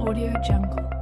Audio Jungle.